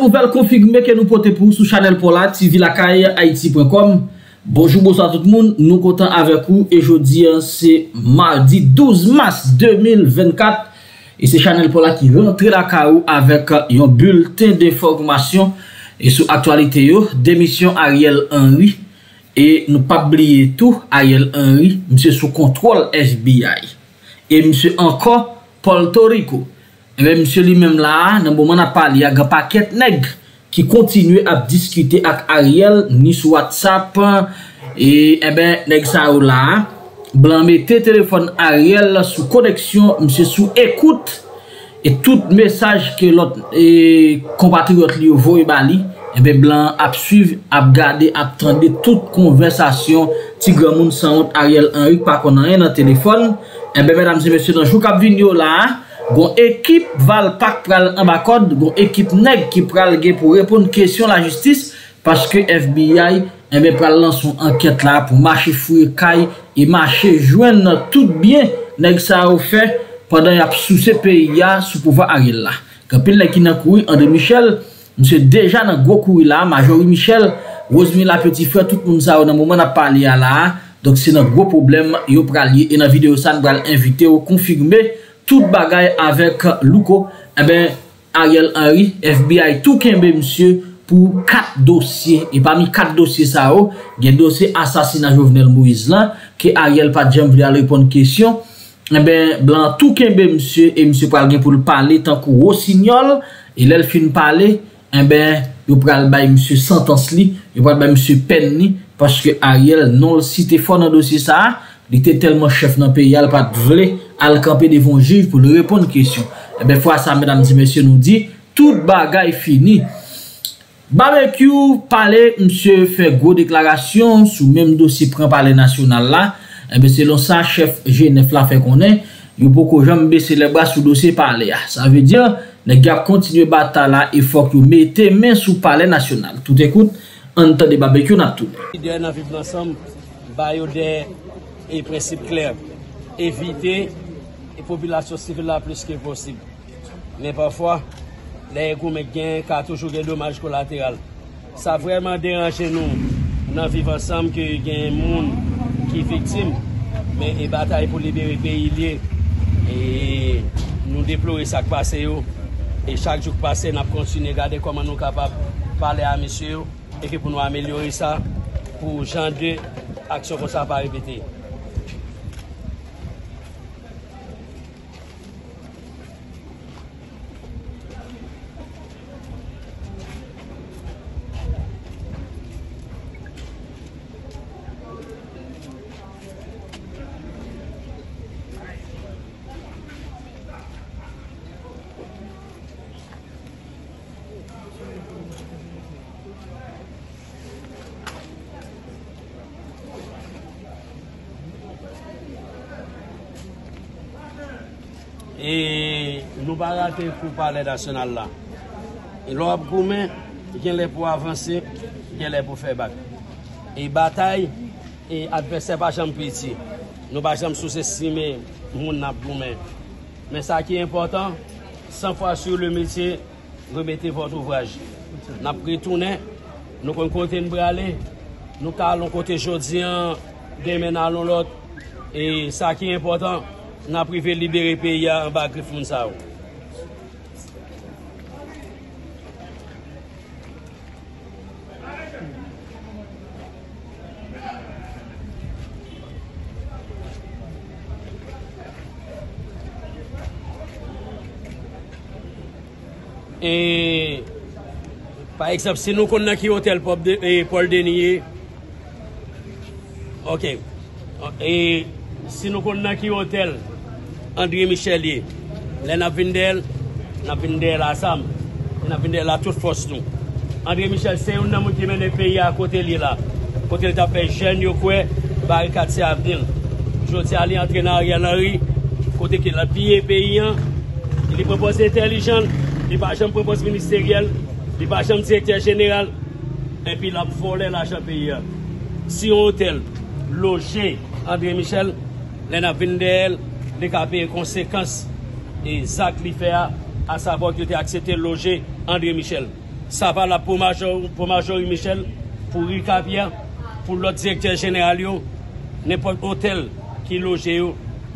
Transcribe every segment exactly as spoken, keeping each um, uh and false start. nouvelle confirmée que nous portons pour sous Chanel Polat, T V Lakay, Haïti point com. Bonjour, bonsoir tout le monde. Nous comptons avec vous et aujourd'hui c'est mardi douze mars deux mille vingt-quatre et c'est Chanel Polat qui rentre la K O avec un bulletin d'information et sur actualité démission Ariel Henry et nous pas oublier tout Ariel Henry monsieur sous contrôle F B I et monsieur encore Paul Torico. Mais monsieur lui-même là, dans le moment où on a parlé, il y a un paquet de nègres qui continue à discuter avec Ariel, ni sur WhatsApp, et eh ben, nègres ça ou là, blanc mettez téléphone Ariel sous connexion, monsieur sous écoute, et tout message que l'autre compatriote lui voit et bali, eh ben, blanc a suivre, a regarder, a attendre toute conversation, tigre moun sans honte Ariel Henry, par qu'on a rien dans le téléphone, eh ben, mesdames et messieurs, dans le jour cap vidéo là, gon équipe val pak pral en bakod, gon équipe nèg qui pral gen pour répondre question la justice parce que F B I eh ben pral lance son enquête là pour marcher fouiller kay et marcher joindre tout bien nèg ça ou fait pendant y a sous ce pays là sous pouvoir Ariel là. Quand pile nèg qui nan kouri André Michel, monsieur déjà nan gros kouri là, Marjorie Michel, Rosmila Petifrè, tout moun ça dans moment n'a parlé là. Donc c'est nan gros problème yo pral lié et dans vidéo ça nous pral inviter ou confirmer tout bagaille avec Louko, eh ben, Ariel Henry, F B I, tout kembe monsieur, pour quatre dossiers. Et parmi quatre dossiers, ça, il y a un dossier assassinat Jovenel Moïse, là, que Ariel pas de voulait répondre à la question. Eh ben, blanc, tout kembe monsieur, et monsieur Pralguin pour le parler, tant qu'on Rossignol, et l'el fin parler, eh ben, il pral bay monsieur sentence li, il pral bay monsieur peine li, parce que Ariel, non, si t'es fort dans le dossier, ça, il était tellement chef dans le pays, il pas de voulait à le camper devant juge pour lui répondre aux questions. Et bien, fois ça, mesdames et messieurs, nous dit, tout bagaille fini. Barbecue, parler, monsieur fait gros déclaration, sous même dossier prend par les national là. Et bien, selon ça, chef G neuf là fait qu'on est, il faut que j'aime baisser les bras sous dossier parler. Ça veut dire, les gars continuent à battre là, il faut que vous mettez main sous palais national. Tout écoute, en temps de barbecue, on a tout. Nous avons vivre ensemble, des et principes clairs. Éviter les populations civiles là plus que possible. Mais parfois, les gourmets ont toujours des dommages collatéraux. Ça a vraiment dérangé nous. Nous vivons ensemble que il y a des gens qui sont victimes, mais les batailles pour libérer le pays. Et nous déplorons ça qui passe. Et chaque jour passé, nous continuons à regarder comment nous sommes capables de parler à monsieur et que pour nous améliorer ça, pour changer l'action pour ça ne pas répéter. Et nous ne pas rater pour parler national là. Et l'homme commun, il est pour avancer, il est pour faire bac. Et bataille, et adversaire pas jamais petit. Nous ne pas jamais sous-estimer mon commun. Mais ça qui est important, cent fois sur le métier, remettez votre ouvrage. Nous avons retourné, nous avons continué de braler, nous allons côté aujourd'hui, demain allons l'autre. Et ça qui est important, nous avons privé libérer le pays en bas de Fonsa. Et par exemple, si nous connaissons l'hôtel Paul Denier, ok. Et si nous connaissons l'hôtel André Michel, Léna Vindel, Léna Vindel ensemble, Léna Vindel à toute force nous. André Michel, c'est un homme qui mène le pays à côté de là. Côté de la paix, jeune, il barricade à venir. Je dis aller entraîner Ariel Henry, côté qui a pillé le pays, il propose intelligent, il pas jamais propose ministériel, il pas jamais directeur général, et puis il a volé l'argent pays. Si on hôtel, logé André Michel, Léna Vindel, les les conséquences et Zach Liffea, à savoir qu'il était accepté de loger André Michel. Ça va là pour Major, pour Marjorie Michel, pour Ricardien, pour l'autre directeur général, n'importe quel hôtel qui loge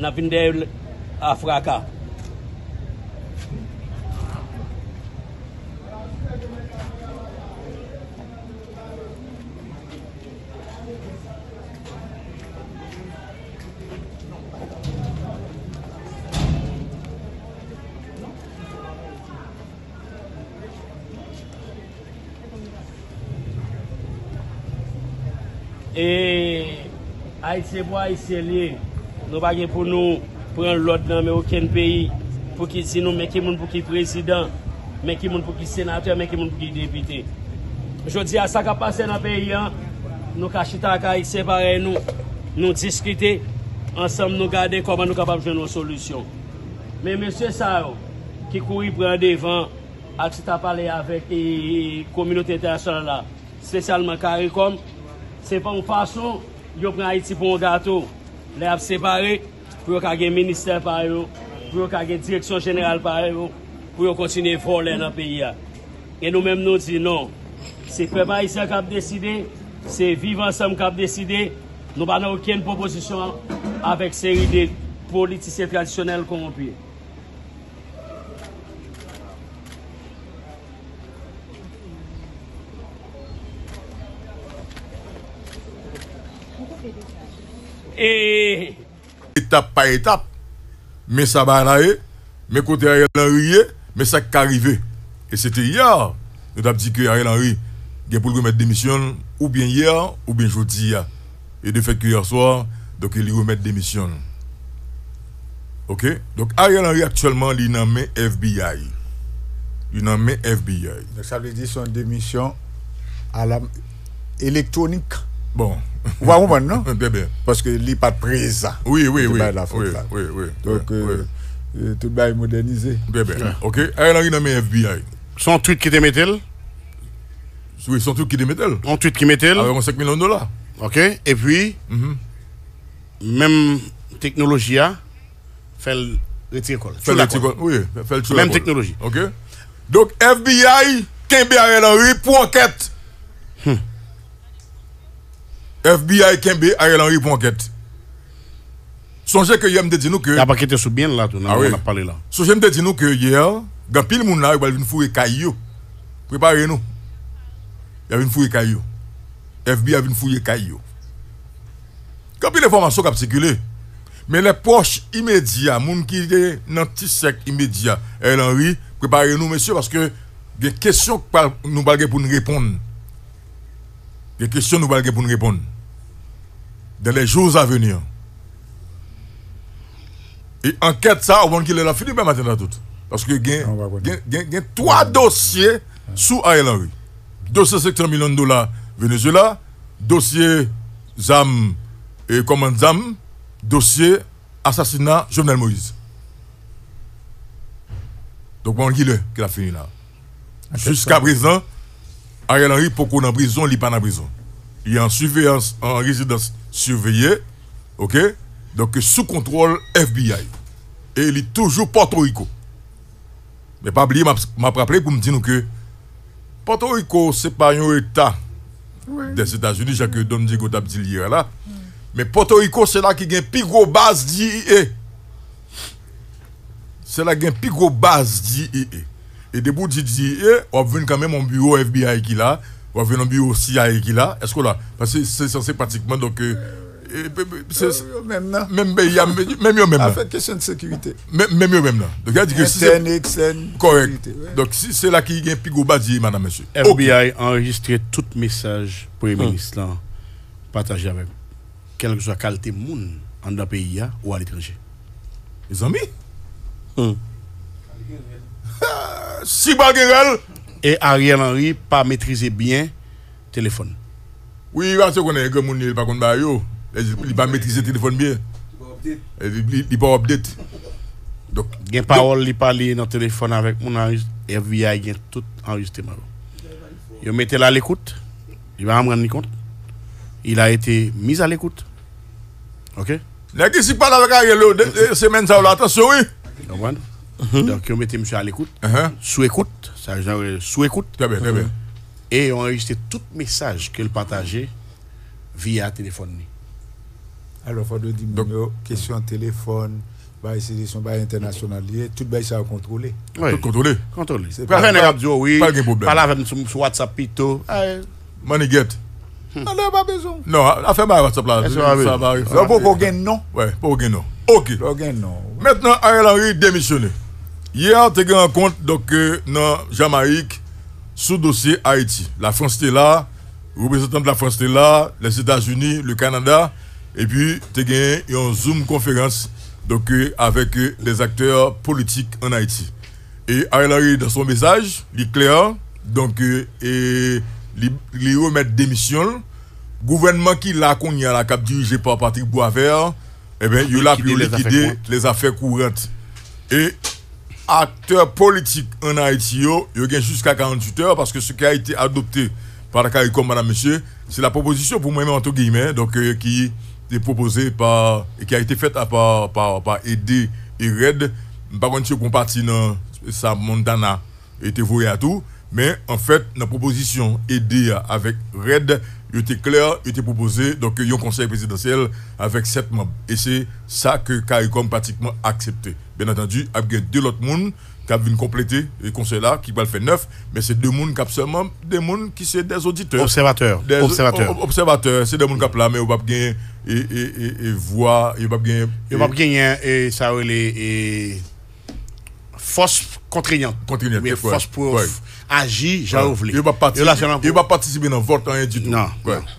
dans Vindel Afraka. Et Aïtseboa ici lié nous pas pour nous prendre l'autre dans mais aucun pays pour qui si nous mais qui monde pour qui président mais qui monde pour qui sénateur mais qui monde pour qui député. Je dis à ça qui passe dans pays nous cachita ca séparer nous nous discuter ensemble nous garder comment nous capable de nos solutions. Mais monsieur Sao qui courir prendre devant a tu parlé avec la communauté internationale là spécialement CARICOM. C'est pas une façon, ils prennent Haïti pour un gâteau. Les a séparés pour qu'il y ait un ministère par eux, pour qu'il y ait une direction générale par eux, pour continuer à voler dans le pays. Et nous-mêmes nous disons non. C'est le peuple haïtien qui a décidé, c'est vivre ensemble qui a décidé. Nous n'avons aucune proposition avec ces idées politiciens traditionnels corrompus. Et étape par étape, mais ça va aller, mais côté Ariel Henry, mais ça qui arrivé. Et c'était hier, nous avons dit que Ariel Henry, il a pour remettre démission, ou bien hier, ou bien jeudi. Et de fait que hier soir, donc il remettre démission. Ok? Donc Ariel Henry actuellement, il est nommé F B I. Il est nommé F B I. Donc ça veut dire son démission à la électronique. Bon. Vous comprenez, non? Bien, bien. Parce que n'est pas présent. Oui, oui, oui. La oui, oui, oui. Donc, oui. Euh, oui. Tout le monde est modernisé. Bien, bien. Yeah. OK. Ariel Henry nommé F B I. Son tweet qui te mettait? Oui, son tweet qui te mettait. Son tweet qui mettait? Avec cinq millions de dollars. OK. Et puis, mm -hmm. même technologie, fait le retire. Fait le retire. Oui, fait le même technologie. OK. Donc, F B I, Kembe Ariel Henry pour enquête. Hmm. F B I Kembe Ariel Henry pour enquête. Songez que hier me dit nous que il a pas quitté sous bien là tout ah oui. On a parlé là. Songez me dit nous que hier grand pile moun là il va venir fouiller caillou. Préparez-nous. Il va venir fouiller caillou. F B I vient fouiller caillou. Quand pile information qui a circulé. Mais les proches immédiats, moun qui est dans petit sec immédiat, Ariel Henry, préparez-nous monsieur parce que des questions que nous balguer pour nous répondre. Des questions nous valent pour nous répondre dans les jours à venir. Et enquête ça, on va qu'il est fini maintenant tout. Parce que il y a trois dossiers sous Ariel Henry. Dossier cinq cents millions de dollars Venezuela, dossier Zam et comment Zam, dossier assassinat Jovenel Moïse. Donc on va qu'il est fini là. Jusqu'à présent. Ariel Henry, pour qu'on en prison, il n'est pas en prison. Il est en surveillance, en résidence surveillée, ok? Donc sous contrôle F B I. Et il est toujours Paul Torico. Mais pas oublier, m'a rappelé pour me dire que Paul Torico, ce n'est pas un État oui. des États-Unis, Jacques Don Diego Tabdil hier là. Mm. Mais Paul Torico, c'est là qui a une plus grosse base d'I E A. C'est là qui a une plus grosse base d'I E A. Et des bouts de D I A, on va venir quand même au bureau F B I qui là, on va venir au bureau C I A qui là. Est-ce que là, parce que c'est censé pratiquement donc même là, même même même là. Avec question de sécurité. Même même même là. Donc il a dit que c'est externe. Correct. Donc si c'est là qui gagne Pigoba dit madame monsieur. F B I enregistré tout message pour les ministres là partagé avec quel que soit qualité monde en dans pays ou à l'étranger. Les amis. Si Baguerel et Ariel Henry pas maîtriser bien téléphone. Oui, parce qu'on est comme on est pas contre Bayo, il pas maîtriser téléphone bien. Il pas update. Donc, gain parole, il parler dans téléphone avec mon F B I gain tout enregistrement. Il mettait là à l'écoute. Il va me rendre compte. Il a été mis à l'écoute. OK? Là qui s'y parle avec Ariel, c'est même ça, attention oui. Mm-hmm. Donc, on mettait monsieur à l'écoute, uh-huh. sous écoute, ça, genre, sous écoute. Très bien, très bien. Et on enregistrait tout message qu'elle partageait via téléphone. Alors, il faut dire, donc, nous, question téléphone, bah, c'est son bail international lié, tout bail ça a contrôlé. Oui. Tout contrôlé. Contrôlé. C'est pas un radio, oui. Pas de problème. Parle avec nous sur WhatsApp, plutôt. Money get. Non, il n'y a pas besoin. Non, affaire ma WhatsApp là. Ça va arriver. Donc, pour qu'on gagne non. Oui, pour qu'on gagne non. Ok. Maintenant, Ariel Henry démissionné. Hier, tu as eu un compte, donc, dans Jamaïque, sous dossier Haïti. La France était là, le représentant de la France était là, les États-Unis, le Canada, et puis tu as gagné une Zoom conférence donc, avec les acteurs politiques en Haïti. Et Ariel Henry, dans son message, il est clair, donc, et il remet démission. Le gouvernement qui l'a connu à la cap dirigé par Patrick Boisvert, eh bien, il a pu liquider les affaires courantes. Et acteurs politiques en Haïti, il y a jusqu'à quarante-huit heures, parce que ce qui a été adopté par la CARICOM, madame, monsieur, c'est la proposition pour moi-même, entre guillemets, donc, euh, qui est proposée par, et qui a été faite par, par, par Aider et R E D. Par contre, on partit dans sa Montana, était voué à tout, mais en fait, la proposition Aider avec R E D, il était clair, il était proposé, donc, il y a un conseil présidentiel avec sept membres. Et c'est ça que CARICOM pratiquement accepté. Bien entendu, il y a deux autres personnes qui viennent compléter le conseil là, qui va le faire neuf, mais c'est deux personnes qui sont seulement des personnes qui sont des auditeurs. Observateurs. Des observateurs. Observateurs. C'est des personnes qui là, mais ils ne peuvent pas gagner et, et, et, et voir, ils ne peuvent pas gagner. Ils ne peuvent pas gagner, et ça, les forces contraignantes. Contraignantes. Mais forces pour agir, j'ai oublié. Il ne va pas participer dans le vote rien du tout. Non.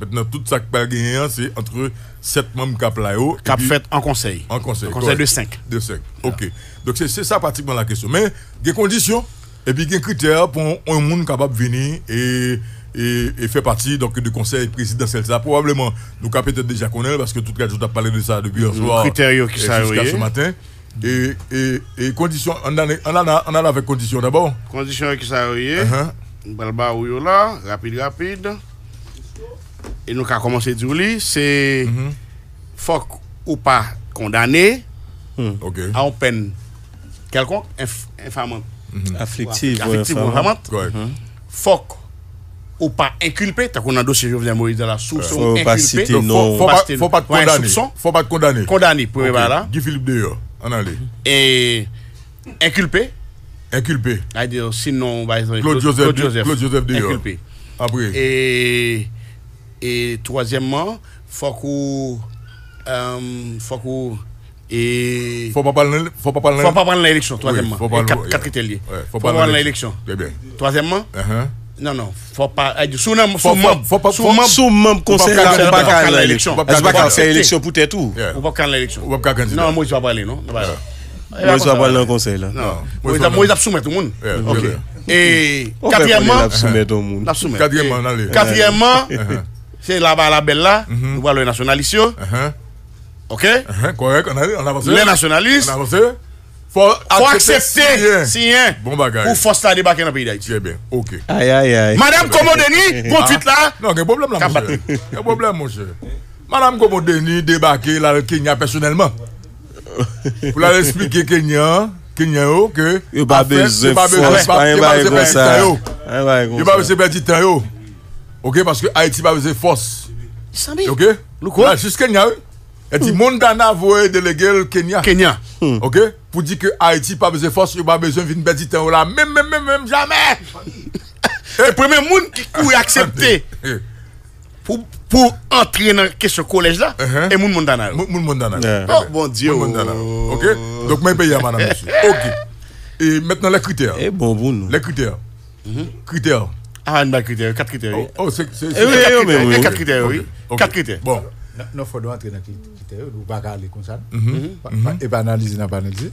Maintenant, tout ça qui va gagner, c'est entre sept membres qui ont fait. Qui fait en conseil. En conseil. En conseil de cinq. De cinq. OK. Donc, c'est ça pratiquement la question. Mais il y a des conditions et puis il y a des critères pour un monde capable de venir et. Et, et fait partie donc du conseil présidentiel. Ça probablement nous capte peut-être déjà connaître parce que tout le monde a parlé de ça depuis un soir jusqu'à ce matin. Et, et, et conditions, on en a, on a avec conditions d'abord. Conditions qui sont arrivées. Balba ou yo là, rapide, rapide. Et nous avons commencé à dire c'est faut ou pas condamné à une peine quelconque infamante. Afflictive. Afflictive ou infamante. Faut ou pas inculpé, tant qu'on a un dossier Jovenel Moïse dans la source, ou inculpé. Faut pas condamner. Faut pas condamner. Condamné, pour là. Guy Philippe Deo. Et inculpé. Inculpé. Sinon, Claude Joseph. Claude Joseph inculpé. Après. Et, et troisièmement, faut qu'on. Euh, faut qu'on. Et. Faut pas prendre faut pas prendre l'élection, troisièmement. Quatre critères liés. Faut pas prendre l'élection. Troisièmement. Non, non, faut pas. Sous membre, sous membre, sous membre, sous membre, sous membre, conseil, on va faire l'élection. On va faire l'élection pour tout. On va faire l'élection. Non, moi je vais pas aller, non. Moi je vais pas aller en conseil là. Non. Moi je vais soumettre tout le monde. Ok. Et quatrièmement, quatrièmement, quatrièmement, c'est là-bas la belle là. Nous voyons les nationalistes. Ok. Correct. On avance. Les nationalistes. On avance. Faut accepter si un bon bagage pour forcer la débarquer dans le pays d'Haïti. Très bien, ok. Aïe, aïe, aïe. Madame Komodeni, conduite là. Non, il y a un problème là, mon cher. Il y a un problème, mon cher. Madame Komodeni débarquer là, le Kenya personnellement. Pour leur expliquer Kenya, Kenya, que. Il n'y a pas besoin de faire. Il n'y a pas besoin de faire. Il n'y a pas besoin de faire. Ok, parce que Haïti n'a pas besoin de force. Ok? Là, juste Kenya. Et dit Montana voulait déléguer le Kenya. Kenya. Ok? Pour dire que Haïti pas besoin de force, il n'y a pas besoin d'une belle temps là. Même, même, même, même, jamais. Le premier monde qui a accepté pour, pour entrer dans ce collège-là, uh-huh. et Moun Montana. Moun Montana. Yeah. Oh, bon Dieu. Moun Montana. Ok? Donc, même pays, madame, monsieur. Ok. Et maintenant, les critères. Eh bon, bon. Les critères. Mm-hmm. Critères. Ah, non, critères. Quatre critères. Oui. Oh, c'est. Eh oui, oui, oui, oui. Quatre critères, oui. Okay. Okay. Quatre critères. Bon. Nous faisons entrer dans les critères, nous ne pouvons pas aller comme ça. Et pas analyser, pas analyser.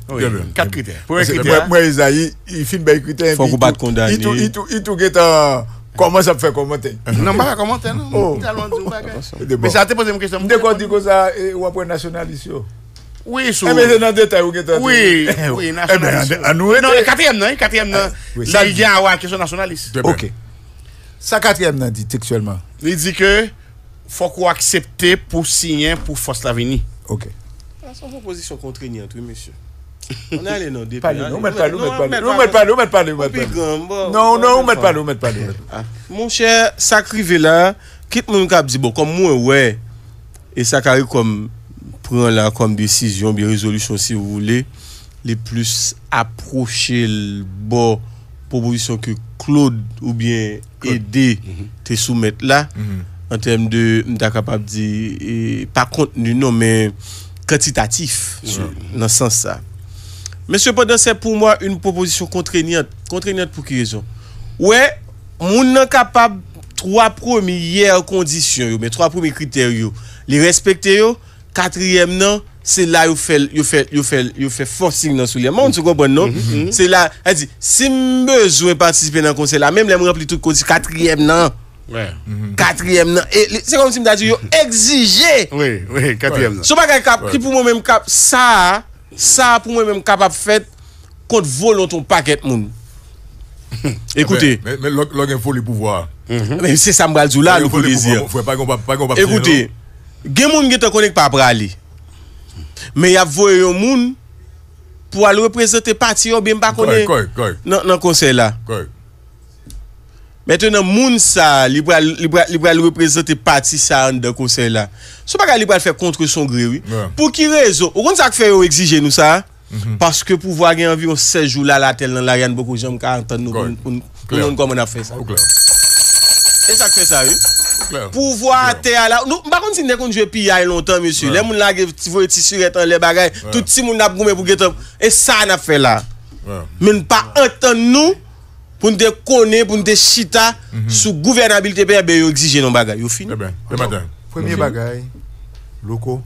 Quatre critères. Premier critère. Moi, Isaïe, il fait des critères. Il faut qu'on batte condamné. Il tout est en. Comment ça fait commenter? Non, pas commenter, non. Mais ça te pose une question. Dès qu'on dit que ça, on apprend nationaliste. Oui, sur. Mais c'est dans le détail. Oui, oui, nationaliste. Non, le quatrième, non, le quatrième, non. Ça, il vient à avoir une question nationaliste. Ok. Ça, quatrième, non, dit textuellement. Il dit que. Faut qu'on accepte pour signer pour force l'avenir. Ok. C'est une proposition contraignante, oui, monsieur. On est allé dans des pays. Non, mettez pas l'eau, mettez pas l'eau, mettez pas l'eau, mettez pas l'eau. Non, non, mettez pas l'eau, mettez pas l'eau. Mon cher, ça crive là, quitte mon cap dit bon comme moi ouais et ça carré comme prend là comme décision, des résolution si vous voulez, les plus approcher le bord proposition que Claude ou bien Aider te soumettre là en termes de m'ta capable dire pas contenu non mais quantitatif dans ce sens ça. Mais cependant, c'est pour moi une proposition contraignante. Contraignante pour quelle raison? Ouais, on est capable trois premières conditions, mais trois premiers critères, les respecter. Quatrième non, c'est là où fait, où fait, où fait, où fait forcing dans sous les mondes. Tu comprends non? C'est là. Elle dit, si besoin participer dans le conseil là, même les membres remplis tout conditions. Quatrième non. Ouais. Quatrième non. C'est comme si me dit, exiger. Oui, oui. Quatrième non. Ce n'est pas qui pour moi même cap ça. Ça, pour moi, même capable de faire contre volant ton paquet de monde. Écoutez. Mais il faut le pouvoir. Mais c'est ça, je là, le plaisir. Écoutez, il y a des gens qui ne connectent pas à aller. Mais il y a des gens pour aller représenter le parti, bien pas connaître. Non, non, conseil là. Maintenant, moun sa, li pral représenter parti sa en de conseil là. Ce n'est pas qu'il va faire contre son gré, oui. Yeah. Pour qui raison? Vous comprenez ça que fait exiger nous ça? Mm-hmm. Parce que pour voir gagner environ seize jours là, la telle dans la Yann, beaucoup de gens qui entendent nous, comment on a fait ça. C'est ça que fait ça, oui. Pour voir terre là. Nous, par contre, si nous avons joué P I longtemps, monsieur, les gens qui ont joué tissurette, les bagages, tout le monde a goûté pour guetter. Et ça, on a fait là. Mais ne pas entendre nous. Pour nous connaître, pour nous chita sous gouvernabilité, ils exigent nos bagages. Ils finissent. Premier bagage, locaux,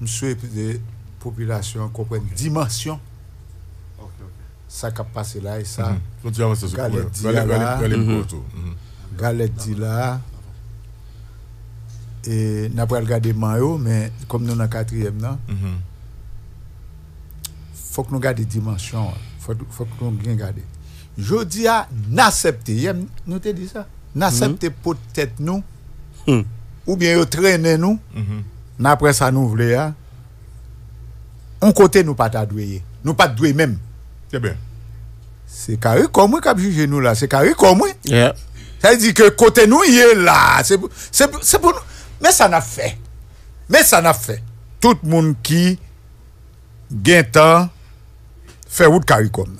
nous souhaitons que la population comprenne la dimension. Ça qui a passé là et ça. Galette dit là. Galette dit là. Et nous avons regardé Mayo, mais comme nous sommes en quatrième, il faut que nous gardions la dimension. Il faut que nous bien gardions. Je dis à n'accepter, nous te dit ça, n'accepter peut-être nous, ou bien traîner nous, après ça nous voulons, on côté nous pas t'adouer, nous pas t'adouer même. C'est bien. C'est carré comme moi qui a jugé nous là, c'est carré comme moi. Ça veut dire que côté nous, il est là. C'est pour nous. Mais ça n'a fait. Mais ça n'a fait. Tout le monde qui gagne temps, fait route CARICOM.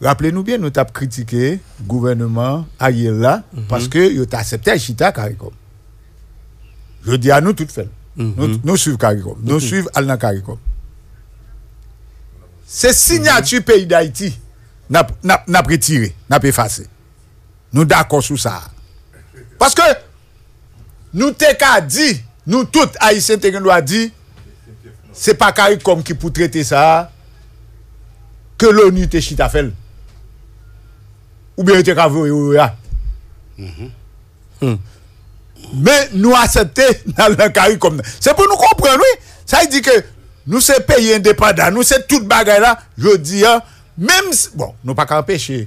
Rappelez-nous bien, nous avons critiqué le gouvernement Ariel là mm-hmm. parce que il a accepté le chita CARICOM. Je dis à nous tout fait. Mm-hmm. Nous, nous suivons CARICOM. Nous mm-hmm. suivons Alna CARICOM. C'est signature mm-hmm. pays d'Haïti. Nous avons retiré, nous avons effacé. Nous sommes d'accord sur ça. Parce que nous avons dit, nous tous Haïtiens avons dit, ce n'est pas CARICOM qui peut traiter ça. Que l'ONU te chita fait. Ou bien te kavou ya. Mais nous accepter dans le CARICOM. C'est pour nous comprendre, oui. Ça veut dire que nous sommes pays indépendants, nous sommes tout bagaille là. Je dis, hein, même si, bon, nous pas qu'à empêcher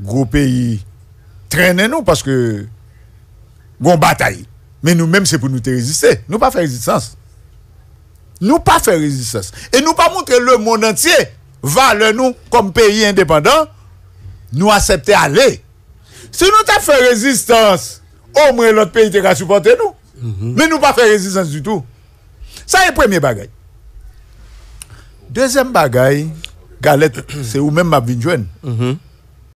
gros pays traîner nous parce que gon bataille. Mais nous-mêmes, c'est pour nous te résister. Nous pas faire résistance. Nous pas faire résistance. Et nous pas montrer le monde entier. Valeur nous comme pays indépendant, nous accepter aller. Si nous avons fait résistance, au moins l'autre pays a supporté nous. Mm-hmm. Mais nous n'avons pas fait résistance du tout. Ça est le premier bagage. Deuxième bagage, Galette, c'est où même ma vingtaine. Mm-hmm.